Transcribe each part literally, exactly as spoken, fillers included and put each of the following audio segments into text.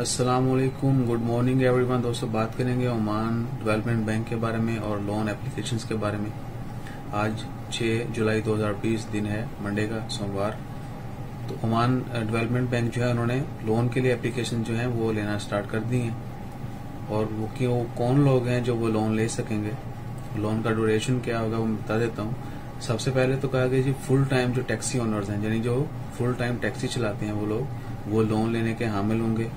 अस्सलामुअलैकुम, good morning everyone. दोस्तों, बात करेंगे ओमान डेवलपमेंट बैंक के बारे में और लोन एप्लीकेशंस के बारे में। आज छह जुलाई दो हज़ार बीस दिन है, मंडे का, सोमवार। तो ओमान डेवलपमेंट बैंक जो है, उन्होंने लोन के लिए एप्लीकेशन जो है वो लेना स्टार्ट कर दी हैं। और वो क्यों, कौन लोग हैं जो वो लोन ले सकेंगे, लोन का ड्यूरेशन क्या होगा, वो बता देता हूँ। सबसे पहले तो कहा गया जी फुल टाइम जो टैक्सी ओनर्स हैं, यानी जो फुल टाइम टैक्सी चलाते हैं वो लोग, वो लोन लेने के हामिल होंगे।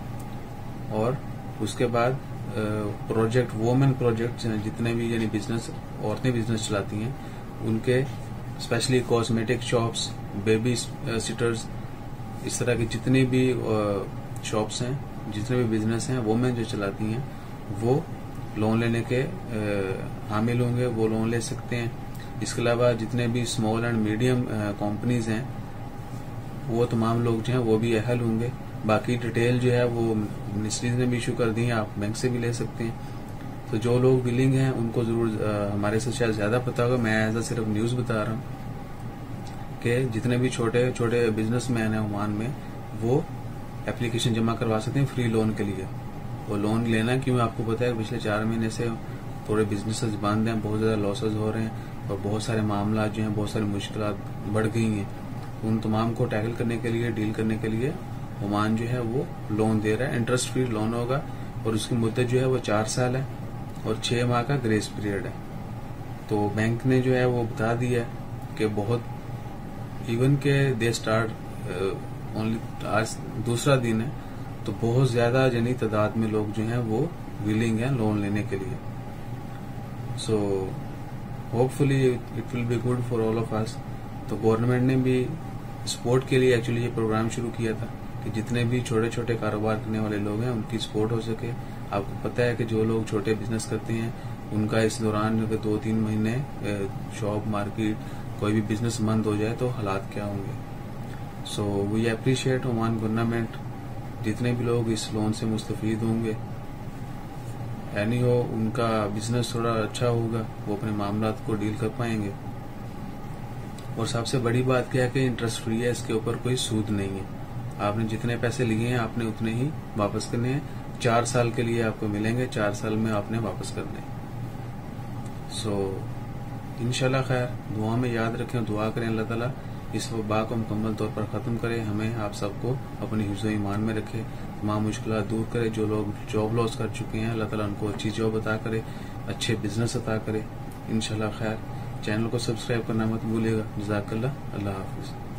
और उसके बाद प्रोजेक्ट वोमेन प्रोजेक्ट जितने भी, यानी बिजनेस, औरतें बिजनेस चलाती हैं उनके, specially cosmetic shops, babysitters, इस तरह की जितनी भी शॉप्स हैं, जितने भी बिजनेस हैं, वोमेन जो चलाती हैं वो लोन लेने के हामिल होंगे, वो लोन ले सकते हैं। इसके अलावा जितने भी स्मॉल एंड मीडियम कंपनीज हैं वो तमाम लोग जो हैं वो भी अहल होंगे। बाकी डिटेल जो है वो मिनिस्ट्रीज ने भी इशू कर दी है, आप बैंक से भी ले सकते हैं। तो जो लोग विलिंग हैं उनको जरूर, हमारे से शायद ज्यादा पता होगा, मैं ऐसा सिर्फ न्यूज बता रहा हूँ कि जितने भी छोटे छोटे बिजनेसमैन हैं ओमान में वो एप्लीकेशन जमा करवा सकते हैं फ्री लोन के लिए। वो लोन लेना क्यों, आपको पता है पिछले चार महीने से थोड़े बिजनेसेस बंद हैं, बहुत ज्यादा लॉसेज हो रहे हैं और बहुत सारे मामला जो हैं, बहुत सारी मुश्किलात बढ़ गई हैं। उन तमाम को टैकल करने के लिए, डील करने के लिए ओमान जो है वो लोन दे रहा है। इंटरेस्ट फ्री लोन होगा और उसकी मुद्दत जो है वो चार साल है और छह माह का ग्रेस पीरियड है। तो बैंक ने जो है वो बता दिया है कि बहुत, इवन के दे स्टार्ट ओनली, आज दूसरा दिन है, तो बहुत ज्यादा यानी तादाद में लोग जो हैं वो विलिंग हैं लोन लेने के लिए। So hopefully it will be good for all of us. तो गवर्नमेंट ने भी सपोर्ट के लिए एक्चुअली ये प्रोग्राम शुरू किया था कि जितने भी छोटे छोटे कारोबार करने वाले लोग हैं उनकी सपोर्ट हो सके। आपको पता है कि जो लोग छोटे बिजनेस करते हैं उनका इस दौरान अगर दो तीन महीने शॉप, मार्केट, कोई भी बिजनेस बंद हो जाए तो हालात क्या होंगे। So we appreciate Oman government, जितने भी लोग इस लोन से मुस्तफीद होंगे, यानी हो उनका बिजनेस थोड़ा अच्छा होगा, वो अपने मामला को डील कर पाएंगे। और सबसे बड़ी बात क्या है कि इंटरेस्ट फ्री है, इसके ऊपर कोई सूद नहीं है। आपने जितने पैसे लिए हैं आपने उतने ही वापस करने हैं, चार साल के लिए आपको मिलेंगे, चार साल में आपने वापस करने हैं। सो इंशाल्लाह खैर, दुआ में याद रखें, दुआ करें अल्लाह ताला इस वबा को मुकम्मल तौर पर ख़त्म करे, हमें आप सबको अपनी हिफ्ज़ो ईमान में रखे, तमाम मुश्किलात दूर करे। जो लोग जॉब लॉस कर चुके हैं अल्लाह ताला उनको अच्छी जॉब अता करे, अच्छे बिजनेस अता करे इंशाल्लाह खैर। चैनल को सब्सक्राइब करना मत भूलिएगा। जज़ाकल्लाह, अल्लाह हाफिज़।